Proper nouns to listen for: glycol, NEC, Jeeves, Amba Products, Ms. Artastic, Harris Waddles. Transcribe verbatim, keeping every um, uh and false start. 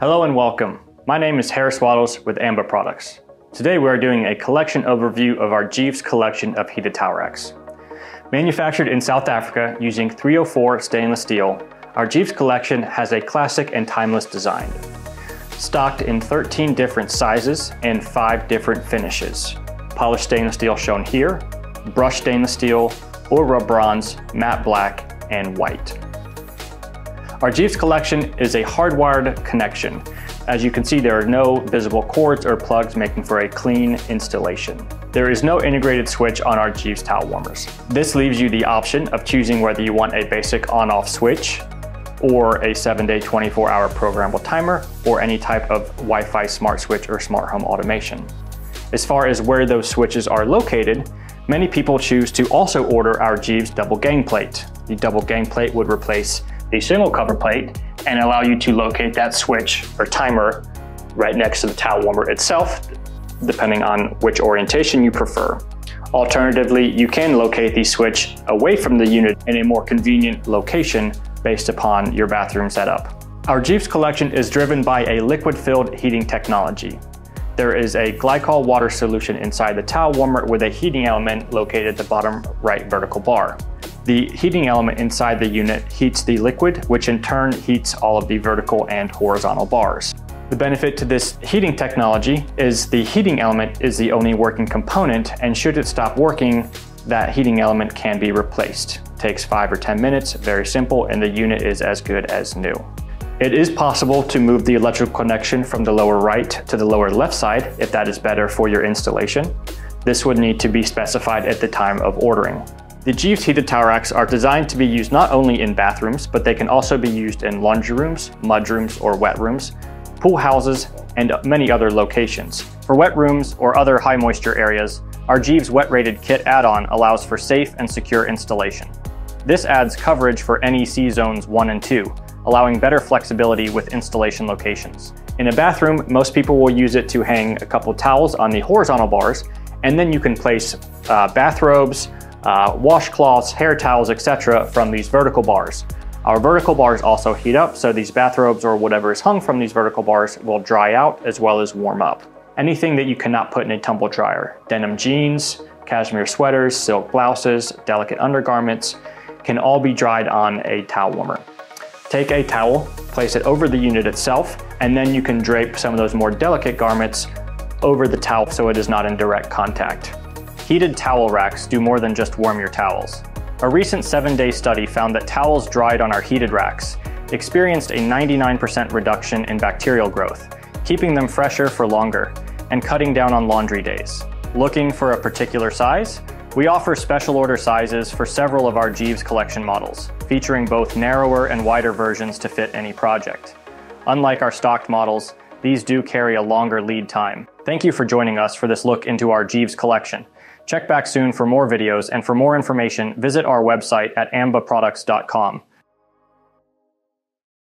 Hello and welcome. My name is Harris Waddles with Amba Products. Today we are doing a collection overview of our Jeeves collection of heated towel racks. Manufactured in South Africa using three oh four stainless steel, our Jeeves collection has a classic and timeless design. Stocked in thirteen different sizes and five different finishes. Polished stainless steel shown here, brushed stainless steel, Amba bronze, matte black, and white. Our Jeeves collection is a hardwired connection. As you can see, there are no visible cords or plugs, making for a clean installation. There is no integrated switch on our Jeeves towel warmers. This leaves you the option of choosing whether you want a basic on-off switch or a seven-day, twenty-four hour programmable timer or any type of Wi-Fi smart switch or smart home automation. As far as where those switches are located, many people choose to also order our Jeeves double gang plate. The double gang plate would replace the single cover plate and allow you to locate that switch or timer right next to the towel warmer itself, depending on which orientation you prefer. Alternatively, you can locate the switch away from the unit in a more convenient location based upon your bathroom setup. Our Jeeves collection is driven by a liquid-filled heating technology. There is a glycol water solution inside the towel warmer with a heating element located at the bottom right vertical bar. The heating element inside the unit heats the liquid, which in turn heats all of the vertical and horizontal bars. The benefit to this heating technology is the heating element is the only working component, and should it stop working, that heating element can be replaced. It takes five or ten minutes, very simple, and the unit is as good as new. It is possible to move the electrical connection from the lower right to the lower left side if that is better for your installation. This would need to be specified at the time of ordering. The Jeeves heated towel racks are designed to be used not only in bathrooms, but they can also be used in laundry rooms, mud rooms or wet rooms, pool houses, and many other locations. For wet rooms or other high moisture areas, our Jeeves Wet Rated Kit add-on allows for safe and secure installation. This adds coverage for N E C zones one and two, allowing better flexibility with installation locations. In a bathroom, most people will use it to hang a couple towels on the horizontal bars, and then you can place uh, bathrobes, Uh, washcloths, hair towels, et cetera from these vertical bars. Our vertical bars also heat up, so these bathrobes or whatever is hung from these vertical bars will dry out as well as warm up. Anything that you cannot put in a tumble dryer, denim jeans, cashmere sweaters, silk blouses, delicate undergarments, can all be dried on a towel warmer. Take a towel, place it over the unit itself, and then you can drape some of those more delicate garments over the towel so it is not in direct contact. Heated towel racks do more than just warm your towels. A recent seven-day study found that towels dried on our heated racks experienced a ninety-nine percent reduction in bacterial growth, keeping them fresher for longer, and cutting down on laundry days. Looking for a particular size? We offer special order sizes for several of our Jeeves collection models, featuring both narrower and wider versions to fit any project. Unlike our stocked models, these do carry a longer lead time. Thank you for joining us for this look into our Jeeves collection. Check back soon for more videos, and for more information, visit our website at amba products dot com.